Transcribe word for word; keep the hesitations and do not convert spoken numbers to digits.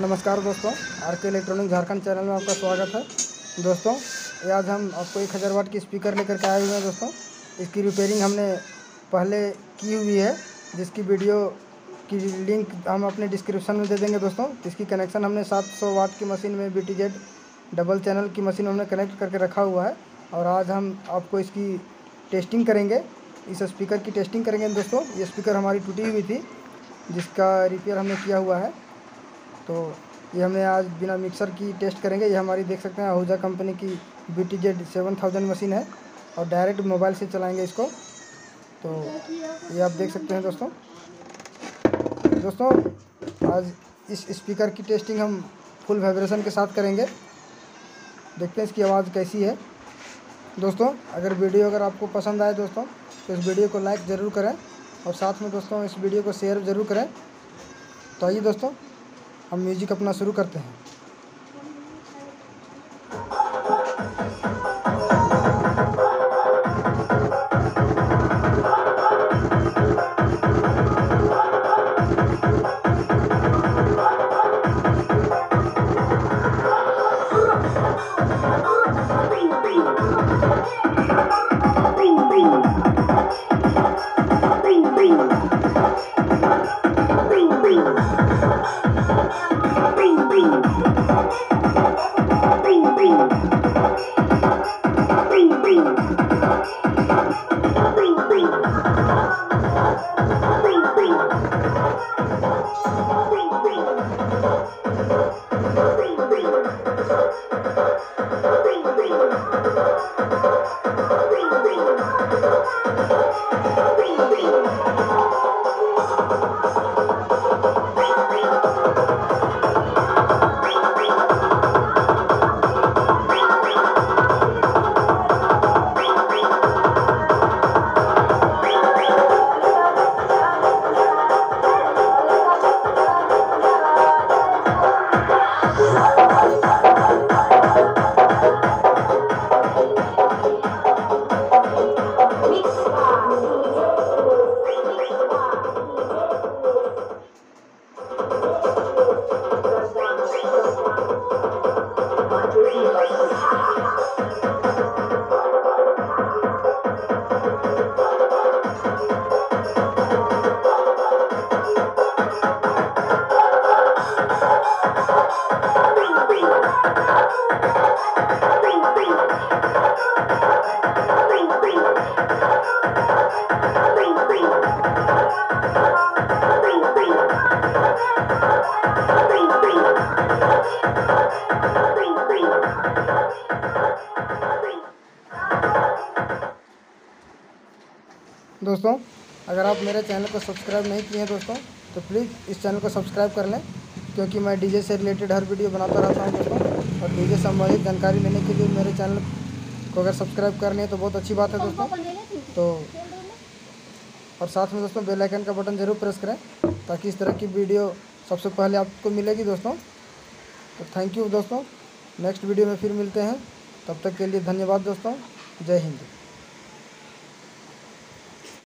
नमस्कार दोस्तों, आर के इलेक्ट्रॉनिक्स झारखंड चैनल में आपका स्वागत है। दोस्तों आज हम आपको एक हज़ार वाट की स्पीकर लेकर के आए हुए हैं। दोस्तों इसकी रिपेयरिंग हमने पहले की हुई है, जिसकी वीडियो की लिंक हम अपने डिस्क्रिप्शन में दे देंगे। दोस्तों इसकी कनेक्शन हमने सात सौ वाट की मशीन में B T Z double channel की मशीन में हमने कनेक्ट करके रखा हुआ है और आज हम आपको इसकी टेस्टिंग करेंगे, इस स्पीकर की टेस्टिंग करेंगे। दोस्तों ये स्पीकर हमारी टूटी हुई थी, जिसका रिपेयर हमने किया हुआ है, तो ये हमें आज बिना मिक्सर की टेस्ट करेंगे। ये हमारी देख सकते हैं आहूजा कंपनी की B T Z seven thousand machine है और डायरेक्ट मोबाइल से चलाएंगे इसको। तो ये आप देख सकते हैं दोस्तों। दोस्तों आज इस स्पीकर की टेस्टिंग हम फुल वाइब्रेशन के साथ करेंगे, देखते हैं इसकी आवाज़ कैसी है। दोस्तों अगर वीडियो अगर आपको पसंद आए दोस्तों तो इस वीडियो को लाइक ज़रूर करें और साथ में दोस्तों इस वीडियो को शेयर ज़रूर करें। तो आइए दोस्तों हम म्यूजिक अपना शुरू करते हैं। दोस्तों अगर आप मेरे चैनल को सब्सक्राइब नहीं किए हैं दोस्तों तो प्लीज़ इस चैनल को सब्सक्राइब कर लें, क्योंकि मैं डीजे से रिलेटेड हर वीडियो बनाता रहता हूं दोस्तों और डीजे संबंधित जानकारी लेने के लिए मेरे चैनल को अगर सब्सक्राइब कर लें तो बहुत अच्छी बात है दोस्तों। तो और साथ में दोस्तों बेल आइकन का बटन ज़रूर प्रेस करें ताकि इस तरह की वीडियो सबसे पहले आपको मिलेगी दोस्तों। तो थैंक यू दोस्तों, नेक्स्ट वीडियो में फिर मिलते हैं, तब तक के लिए धन्यवाद दोस्तों, जय हिंद।